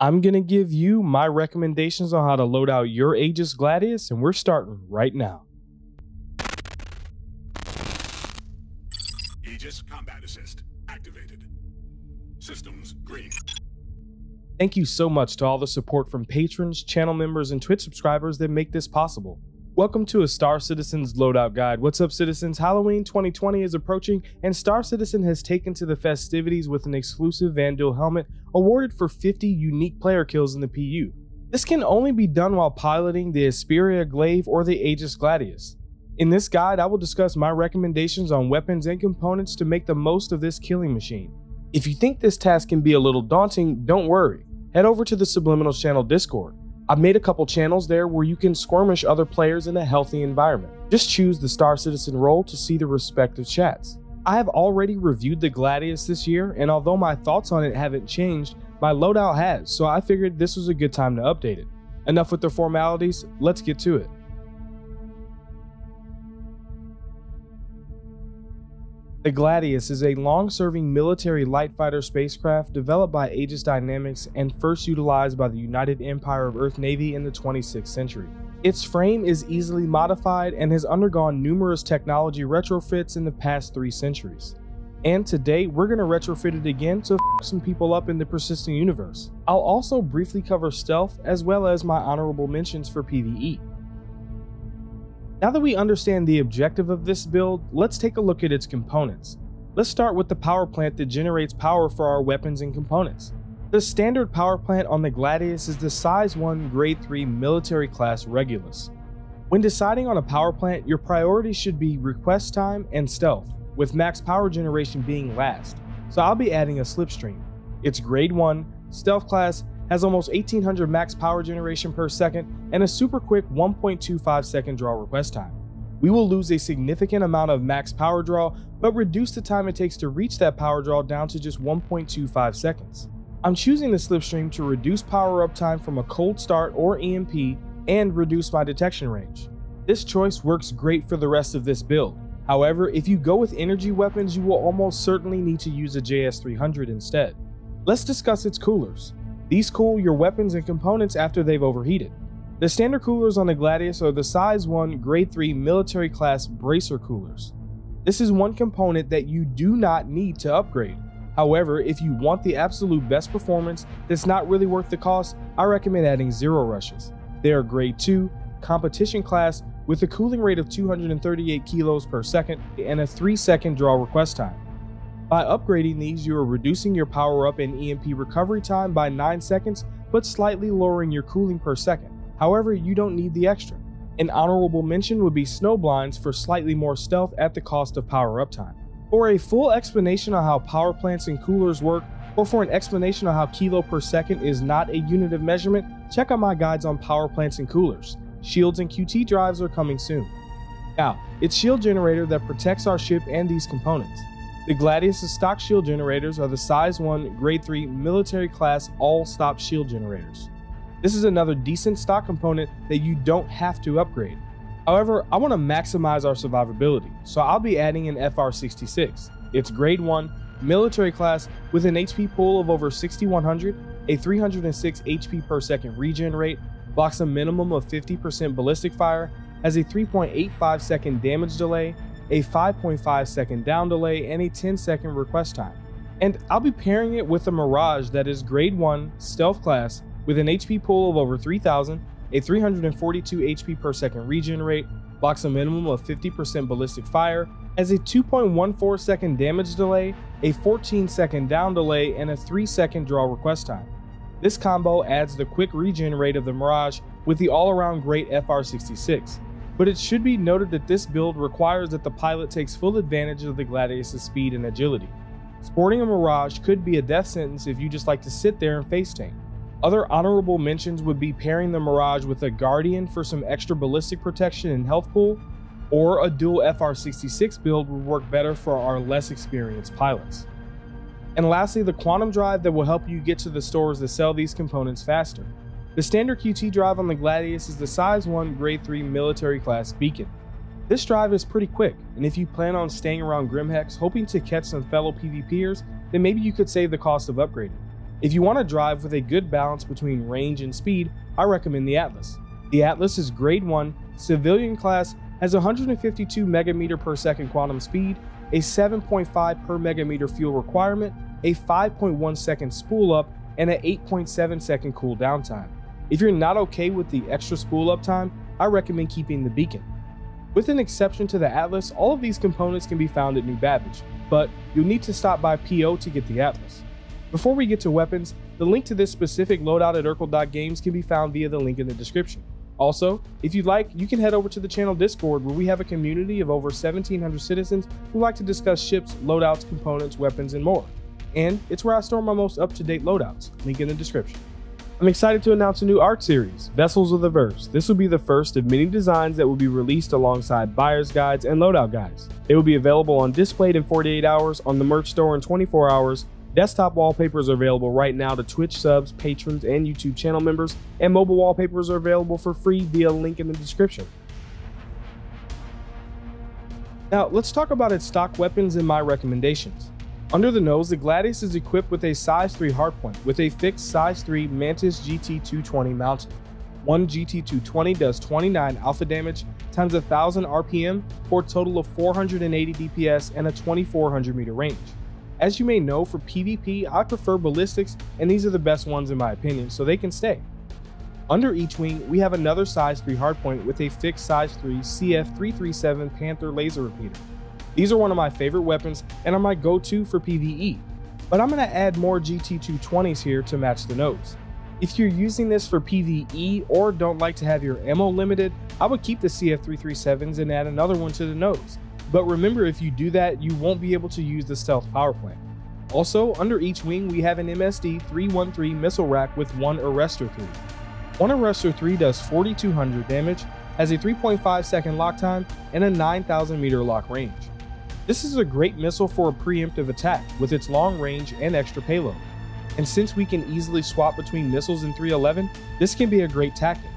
I'm going to give you my recommendations on how to load out your Aegis Gladius, and we're starting right now. Aegis Combat Assist activated. Systems green. Thank you so much to all the support from patrons, channel members, and Twitch subscribers that make this possible. Welcome to a Star Citizen's Loadout Guide. What's up, citizens? Halloween 2020 is approaching, and Star Citizen has taken to the festivities with an exclusive Vanduul helmet awarded for 50 unique player kills in the PU. This can only be done while piloting the Esperia Glaive or the Aegis Gladius. In this guide, I will discuss my recommendations on weapons and components to make the most of this killing machine. If you think this task can be a little daunting, don't worry. Head over to the Subliminal Channel Discord. I've made a couple channels there where you can skirmish other players in a healthy environment. Just choose the Star Citizen role to see the respective chats. I have already reviewed the Gladius this year, and although my thoughts on it haven't changed, my loadout has, so I figured this was a good time to update it. Enough with the formalities, let's get to it. The Gladius is a long-serving military light fighter spacecraft developed by Aegis Dynamics and first utilized by the United Empire of Earth Navy in the 26th century. Its frame is easily modified and has undergone numerous technology retrofits in the past 3 centuries. And today, we're going to retrofit it again to f*** some people up in the persistent universe. I'll also briefly cover stealth as well as my honorable mentions for PvE. Now that we understand the objective of this build, let's take a look at its components. Let's start with the power plant that generates power for our weapons and components. The standard power plant on the Gladius is the size 1 grade 3 military class Regulus. When deciding on a power plant, your priority should be request time and stealth, with max power generation being last, so I'll be adding a slipstream. It's grade 1, stealth class, has almost 1800 max power generation per second and a super quick 1.25 second draw request time. We will lose a significant amount of max power draw, but reduce the time it takes to reach that power draw down to just 1.25 seconds. I'm choosing the slipstream to reduce power up time from a cold start or EMP and reduce my detection range. This choice works great for the rest of this build. However, if you go with energy weapons, you will almost certainly need to use a JS300 instead. Let's discuss its coolers. These cool your weapons and components after they've overheated. The standard coolers on the Gladius are the size 1 grade 3 military class bracer coolers. This is one component that you do not need to upgrade. However, if you want the absolute best performance that's not really worth the cost, I recommend adding zero rushes. They are grade 2, competition class with a cooling rate of 238 kilos per second and a 3 second draw request time. By upgrading these, you are reducing your power up and EMP recovery time by 9 seconds, but slightly lowering your cooling per second. However, you don't need the extra. An honorable mention would be snow blinds for slightly more stealth at the cost of power up time. For a full explanation on how power plants and coolers work, or for an explanation on how kilo per second is not a unit of measurement, check out my guides on power plants and coolers. Shields and QT drives are coming soon. Now, it's shield generator that protects our ship and these components. The Gladius' stock shield generators are the size 1, grade 3 military class all-stop shield generators. This is another decent stock component that you don't have to upgrade. However, I want to maximize our survivability, so I'll be adding an FR66. It's grade 1, military class with an HP pool of over 6100, a 306 HP per second regen rate, blocks a minimum of 50% ballistic fire, has a 3.85 second damage delay, a 5.5 second down delay, and a 10 second request time. And I'll be pairing it with a Mirage that is grade 1, stealth class, with an HP pool of over 3000, a 342 HP per second regen rate, blocks a minimum of 50% ballistic fire, has a 2.14 second damage delay, a 14 second down delay, and a 3 second draw request time. This combo adds the quick regen rate of the Mirage with the all-around great FR66. But it should be noted that this build requires that the pilot takes full advantage of the Gladius' speed and agility. Sporting a Mirage could be a death sentence if you just like to sit there and face tank. Other honorable mentions would be pairing the Mirage with a Guardian for some extra ballistic protection and health pool, or a dual FR66 build would work better for our less experienced pilots. And lastly, the quantum drive that will help you get to the stores that sell these components faster. The standard QT drive on the Gladius is the size 1 grade 3 military class beacon. This drive is pretty quick, and if you plan on staying around Grimhex hoping to catch some fellow PvPers, then maybe you could save the cost of upgrading. If you want to drive with a good balance between range and speed, I recommend the Atlas. The Atlas is grade 1, civilian class, has 152 megameter per second quantum speed, a 7.5 per megameter fuel requirement, a 5.1 second spool up, and an 8.7 second cooldown time. If you're not okay with the extra spool up time, I recommend keeping the Beacon. With an exception to the Atlas, all of these components can be found at New Babbage, but you'll need to stop by PO to get the Atlas. Before we get to weapons, the link to this specific loadout at Erkul.Games can be found via the link in the description. Also, if you'd like, you can head over to the channel Discord, where we have a community of over 1,700 citizens who like to discuss ships, loadouts, components, weapons, and more. And it's where I store my most up-to-date loadouts, link in the description. I'm excited to announce a new art series, Vessels of the Verse. This will be the first of many designs that will be released alongside buyer's guides and loadout guides. They will be available on Displate in 48 hours, on the merch store in 24 hours, desktop wallpapers are available right now to Twitch subs, patrons, and YouTube channel members, and mobile wallpapers are available for free via link in the description. Now, let's talk about its stock weapons and my recommendations. Under the nose, the Gladius is equipped with a size 3 hardpoint with a fixed size 3 Mantis GT220 mounted. One GT220 does 29 alpha damage times 1000 RPM for a total of 480 DPS and a 2400 meter range. As you may know, for PvP, I prefer ballistics, and these are the best ones in my opinion, so they can stay. Under each wing, we have another size 3 hardpoint with a fixed size 3 CF337 Panther laser repeater. These are one of my favorite weapons and are my go-to for PvE, but I'm going to add more GT220s here to match the nose. If you're using this for PvE or don't like to have your ammo limited, I would keep the CF337s and add another one to the nose. But remember, if you do that, you won't be able to use the stealth power plant. Also, under each wing, we have an MSD 313 missile rack with one arrestor 3. One arrestor 3 does 4200 damage, has a 3.5 second lock time, and a 9000 meter lock range. This is a great missile for a preemptive attack with its long range and extra payload. And since we can easily swap between missiles in 311, this can be a great tactic.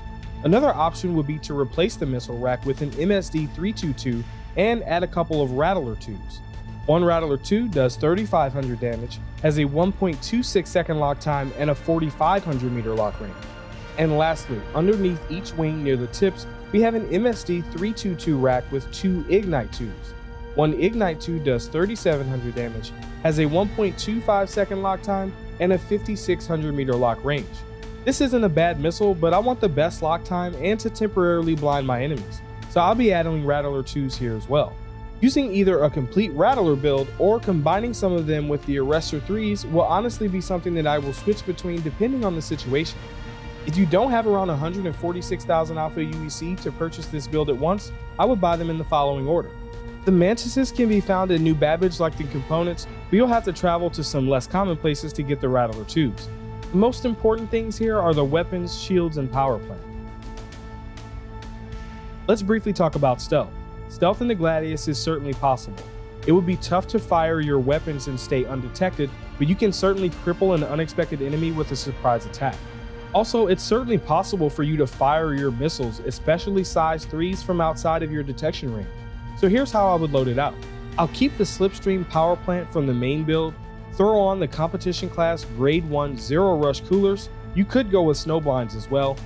Another option would be to replace the missile rack with an MSD 322 and add a couple of Rattler 2s. One Rattler 2 does 3500 damage, has a 1.26 second lock time and a 4500 meter lock range. And lastly, underneath each wing near the tips, we have an MSD 322 rack with two Ignite 2s. One Ignite 2 does 3700 damage, has a 1.25 second lock time, and a 5600 meter lock range. This isn't a bad missile, but I want the best lock time and to temporarily blind my enemies, so I'll be adding Rattler 2s here as well. Using either a complete Rattler build or combining some of them with the Arrestor 3s will honestly be something that I will switch between depending on the situation. If you don't have around 146,000 Alpha UEC to purchase this build at once, I would buy them in the following order. The Mantises can be found in New Babbage like the components, but you'll have to travel to some less common places to get the Rattler 2s. The most important things here are the weapons, shields, and power plant. Let's briefly talk about stealth. Stealth in the Gladius is certainly possible. It would be tough to fire your weapons and stay undetected, but you can certainly cripple an unexpected enemy with a surprise attack. Also, it's certainly possible for you to fire your missiles, especially size 3s, from outside of your detection range. So here's how I would load it out. I'll keep the slipstream power plant from the main build, throw on the competition class grade 1 zero rush coolers, you could go with snow blinds as well,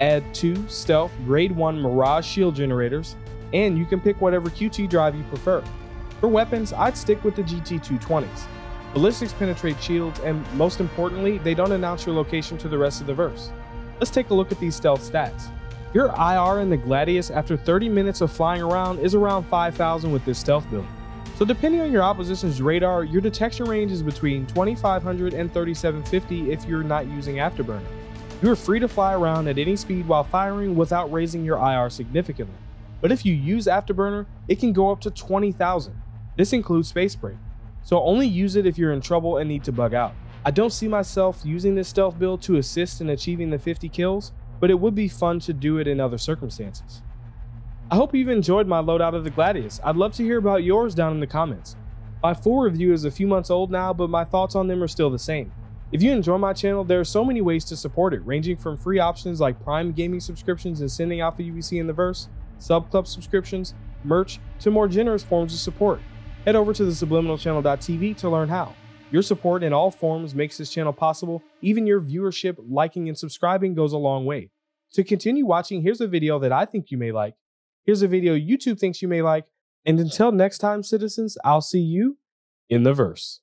add 2 stealth grade 1 Mirage shield generators, and you can pick whatever QT drive you prefer. For weapons, I'd stick with the GT220s. Ballistics penetrate shields, and most importantly, they don't announce your location to the rest of the verse. Let's take a look at these stealth stats. Your IR in the Gladius after 30 minutes of flying around is around 5,000 with this stealth build. So depending on your opposition's radar, your detection range is between 2,500 and 3,750 if you're not using afterburner. You are free to fly around at any speed while firing without raising your IR significantly. But if you use afterburner, it can go up to 20,000. This includes space break. So only use it if you're in trouble and need to bug out. I don't see myself using this stealth build to assist in achieving the 50 kills, but it would be fun to do it in other circumstances. I hope you've enjoyed my loadout of the Gladius. I'd love to hear about yours down in the comments. My full review is a few months old now, but my thoughts on them are still the same. If you enjoy my channel, there are so many ways to support it, ranging from free options like Prime gaming subscriptions and sending Alpha UEC in the verse, subclub subscriptions, merch, to more generous forms of support. Head over to the subliminalchannel.tv to learn how. Your support in all forms makes this channel possible. Even your viewership, liking, and subscribing goes a long way. To continue watching, here's a video that I think you may like. Here's a video YouTube thinks you may like. And until next time, citizens, I'll see you in the verse.